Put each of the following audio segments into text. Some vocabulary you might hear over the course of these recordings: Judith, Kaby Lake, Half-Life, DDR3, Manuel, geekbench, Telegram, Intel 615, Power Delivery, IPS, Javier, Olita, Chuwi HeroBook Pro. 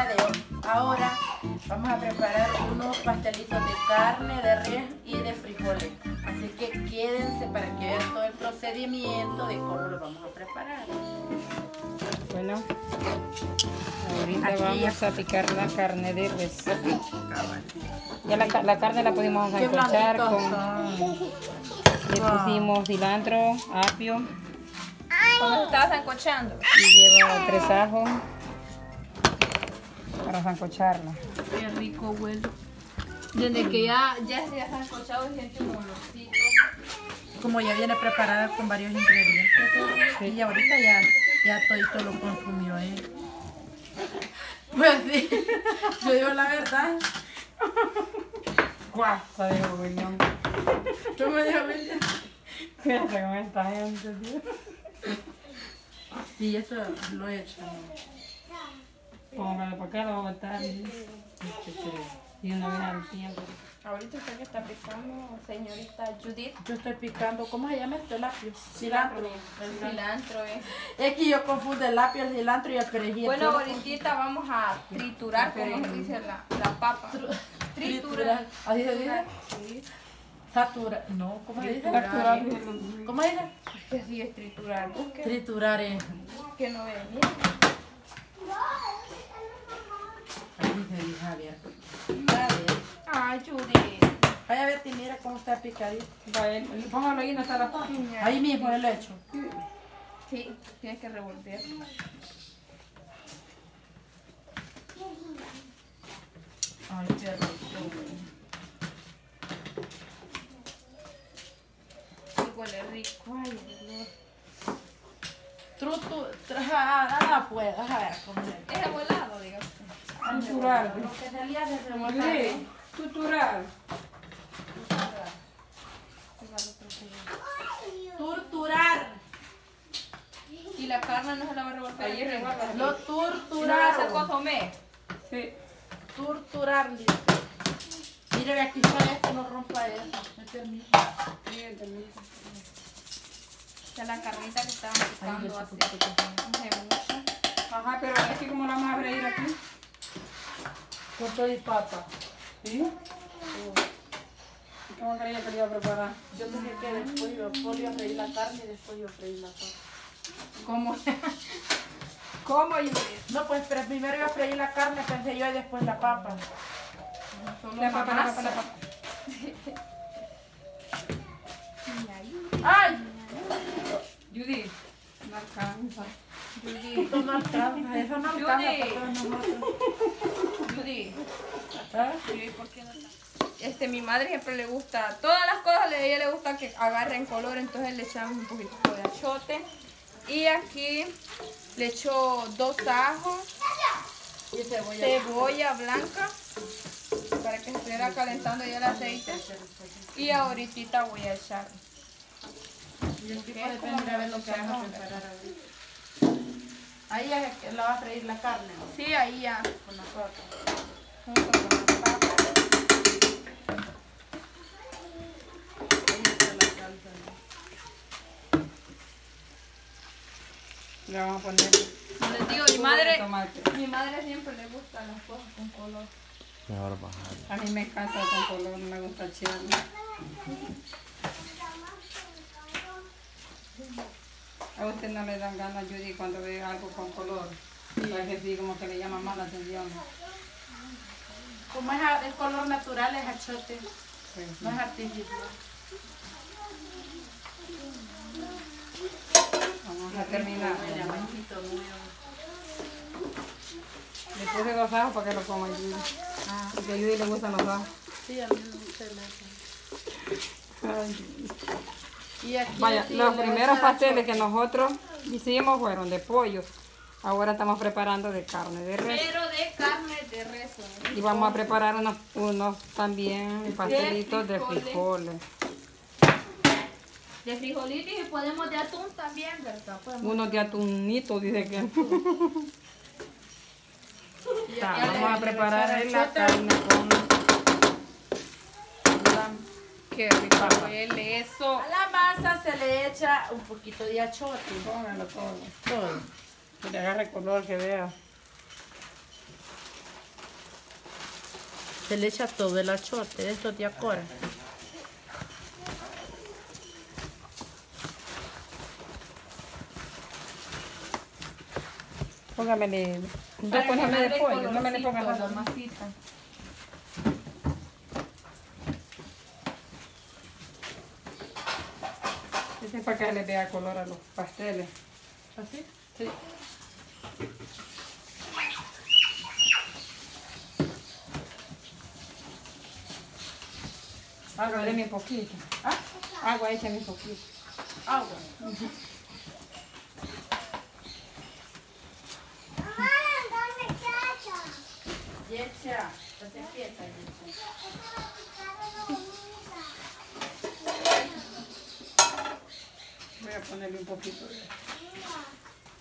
día de hoy. Ahora vamos a preparar unos pastelitos de carne, de res y de frijoles. Así que quédense para que vean todo el procedimiento de cómo lo vamos a preparar. Bueno, ahorita aquí vamos a picar la carne de res. Ya la carne la pudimos encontrar le pusimos cilantro, apio. ¿Cómo se estaba sancochando? Y lleva 3 ajos para sancocharla. Qué rico huele. Desde que ya se ha sancochado y siente un olorcito. Como ya viene preparada con varios ingredientes. Sí. Y ahorita ya todito lo consumió él. Pues sí, yo digo la verdad. Guau, sabe bueno. Yo me dejo ver. Fíjate cómo está gente, tío. Y eso lo he hecho. Póngalo para acá, lo voy a botar. Y uno viene al tiempo. Ahorita usted que está picando, señorita Judith. Yo estoy picando, ¿cómo se llama esto? El apio. Cilantro. El cilantro es. Es que yo confundo el apio, el cilantro y el perejil. Bueno, ahorita vamos a triturar, como se dice la papa. Triturar. ¿Así se dice? Sí. Saturar, no, ¿cómo se dice? Triturar. ¿Cómo se dice? Que sí es triturar. Busque. Triturar es. Que no vean bien. Así se dice, Javier. Ay, Judith. Vaya a ver, mira cómo está picadito. Vale, póngalo ahí, no está la papa. Ahí mismo, el hecho. Sí, tienes que revolverlo. Ay, qué rico. Huele rico, ay, Dios. Nada puede, a ver, comer. Es revolado, digamos. Tutural. Lo que salía es revolado. Sí, tutural. Torturar. Y la carne no se la va a revolver. Ahí revuelve. Lo torturaron. ¿Se consomé? Sí. Torturar, listo. Mira que aquí sale esto, no rompa eso. No termina. Miren, termina. Esta es la carnita que estaban picando así. Ajá, pero es que como la vamos a freír aquí. Con todo y papa. ¿Sí? ¿Y cómo creía que le iba a preparar? Yo pensé que después iba a freír la carne y después iba a freír la papa. ¿Cómo? ¿Cómo? No, pues pero primero iba a freír la carne, pensé yo, y después la papa. La papa. ¡Ay! Judith, no alcanza. Judith, no alcanza. Eso no alcanza. Judith. Judith, ¿por qué no alcanza? Mi madre siempre le gusta, todas las cosas a ella le gusta que agarren color, entonces le echamos un poquito de achote. Y aquí le echo 2 ajos y cebolla blanca, para que estuviera calentando ya el aceite. Y ahorita voy a echar. Depende a ver lo que vamos a preparar ahora. Ahí ya la va a freír la carne, ¿no? Sí, ahí ya. Con la papa. Junto con la papa. Ahí está la salsa. Le vamos a poner. Como les digo, mi madre siempre le gustan las cosas con color. Mejor bajar. A mí me encanta con color, no me gusta chido. A usted no le dan ganas, Judy, cuando ve algo con color. Es que sí, como que le llama más la atención. Como es el color natural, es achote, sí. No es artificial. Vamos a terminar. Le puse 2 ajos para que lo coma Judy. Porque a Judy le gustan los ajos. Sí, a mí me gusta el ajo. Y aquí vaya, los primeros pasteles que nosotros hicimos fueron de pollo. Ahora estamos preparando de carne de res. Pero de carne de res. ¿No? Y vamos a preparar unos también pastelitos de frijoles. De frijolitos y podemos de atún también, ¿verdad? Podemos. Unos de atunito, dice que. Está, vamos a preparar la carne con... Qué rico huele eso. A la masa se le echa un poquito de achote. Póngalo todo. Que le agarre el color que vea. Se le echa todo el achiote de estos de acora. Póngamele dos conejas de pollo, no me le pongas la masita. Este es para que le vea color a los pasteles. ¿Así? Sí. Agua, échame un poquito. ¿Ah? Agua, échame un poquito. Agua. Uh-huh. Yecha, estate quieta, Yecha. Voy a ponerle un poquito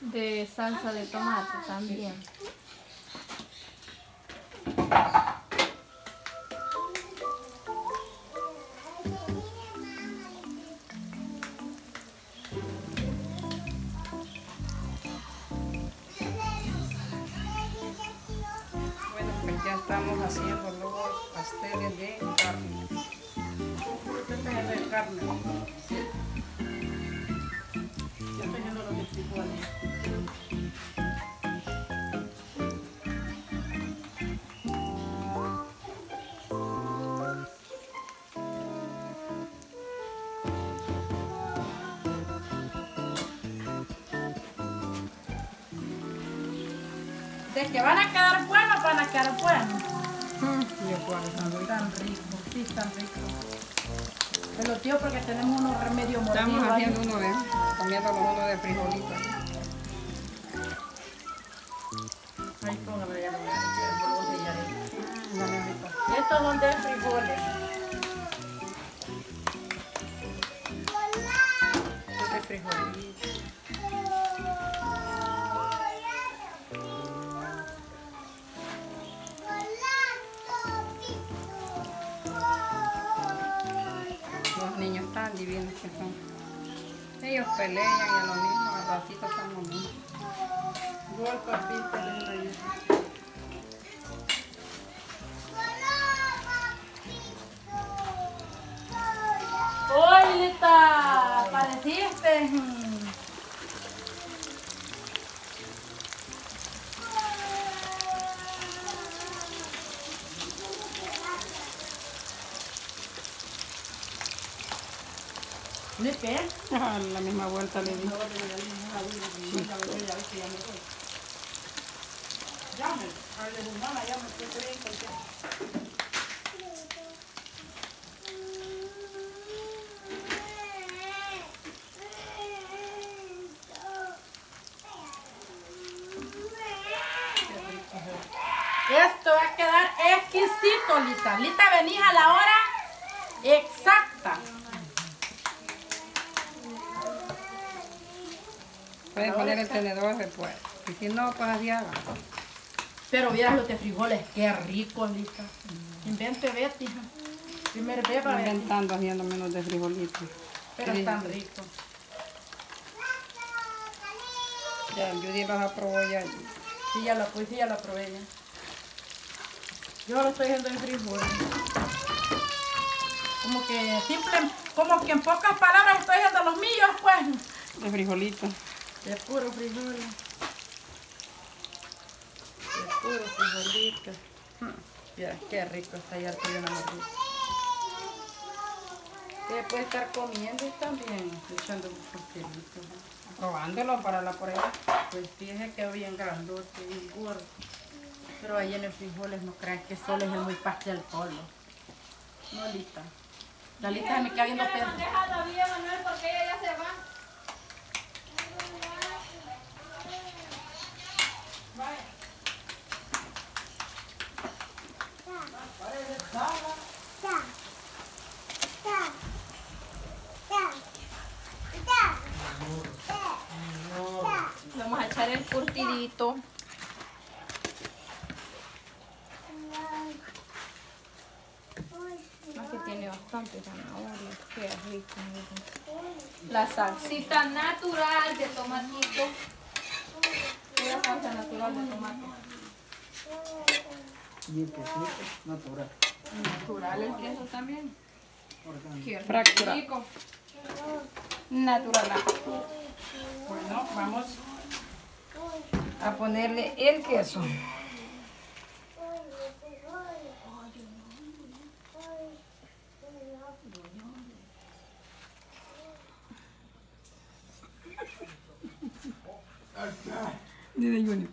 de salsa de tomate también. Sí. Estamos haciendo los pasteles de carne. Este es el de carne. Yo estoy haciendo los espirituales. De que van a quedar buenos, van a quedar buenos. Tan rico, sí, tan rico. Pero tío, porque tenemos unos remedios mordidos. Estamos haciendo uno de, frijolitos. Ahí póngame ya, ya. Estos son de frijoles. Estos de frijolitos. Divinos que son. Ellos pelean y a lo mismo, al ratito son lo mismo. Gol, papito, lindo ahí. ¡Olita! ¡Apareciste! ¿De qué? La misma vuelta le di. Esto va a quedar exquisito, Lita. Lita, venís a la hora exacta. Pueden poner el tenedor después. Y si no, pues así hagan. Pero vieras los de frijoles, qué rico, Lita. Invente Betty, hija. Primer beba Betty. Inventando haciendo menos de frijolitos. Pero sí, están ricos. Ya, Judith los aprobó ya. Sí, ya la puse, sí, ya la probé ya. Yo lo estoy haciendo en frijoles. Como que simple, como que en pocas palabras estoy haciendo los míos, pues. De frijolitos. De puro frijol. De puro frijolito. Mira, qué rico está ya el tuyo en la mordida. Se puede estar comiendo y también echando un poquito. Probándolo para la prueba. Pues fíjese que bien grandote, bien gordo. Pero ahí en el frijoles no crean que solo es el muy pastel solo. No, Lita. La Lita se me queda viendo pedo. Deja la vida, Manuel, porque ella ya se va. Vamos a echar el curtidito. Aquí tiene bastante zanahoria, qué rico. La salsita natural de tomatito. La salsa natural de tomate. Y el quesito natural. Natural el queso también. Qué rico. Natural. Bueno, vamos a ponerle el queso. Dile, Junior.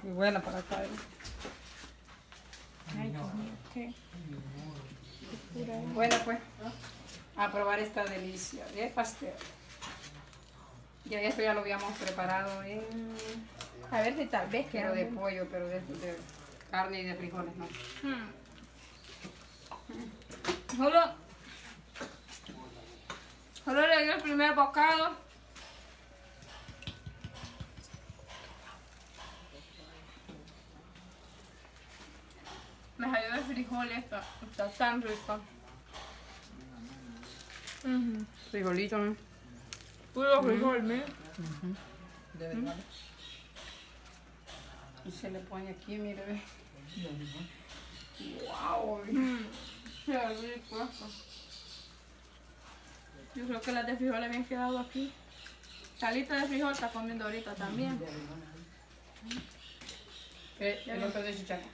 Qué buena para acá. Ay, bueno, pues, a probar esta delicia de pastel. Ya esto ya lo habíamos preparado en... A ver si tal vez quiero de pollo, pero de carne y de frijoles, ¿no? Solo le dio el primer bocado. Me salió de frijoles, está tan rico. Frijolito, ¿no? Puro frijol, ¿no? De verdad. Y se le pone aquí, mire, ve. Wow, qué rico esto. Yo creo que las de frijoles habían quedado aquí. Salita de frijol está comiendo ahorita también. El otro de chicharrón.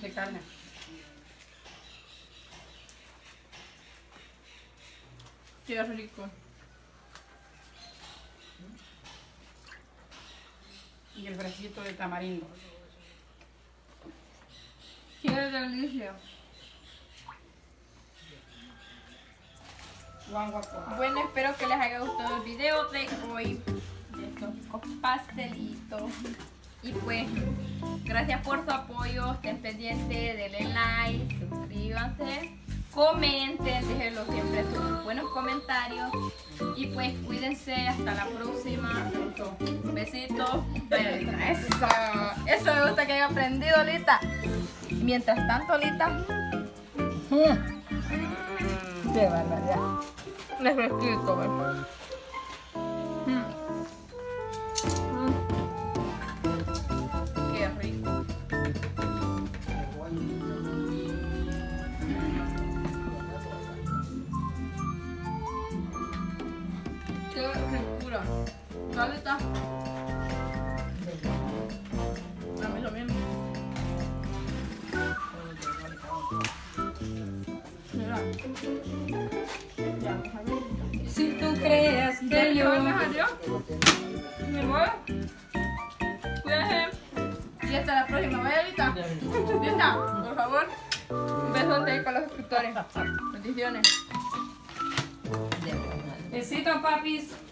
De carne. Qué rico. Y el fresquito de tamarindo. Qué delicia. Bueno, espero que les haya gustado el video de hoy. De estos pastelitos. Y pues, gracias por su apoyo, estén pendientes, denle like, suscríbanse, comenten, déjenlo siempre sus buenos comentarios. Y pues, cuídense, hasta la próxima. Un besito. Eso me gusta que haya aprendido, Olita. Mientras tanto, Olita. Qué barbaridad. Les explico, ¿verdad? Olita, a mí lo mismo. Mira. Y si tú crees que yo me salió, me voy. Cuídense. Y hasta la próxima. Vaya, Olita. Olita, por favor. Un beso de ahí para los suscriptores. Bendiciones. Besitos, papis.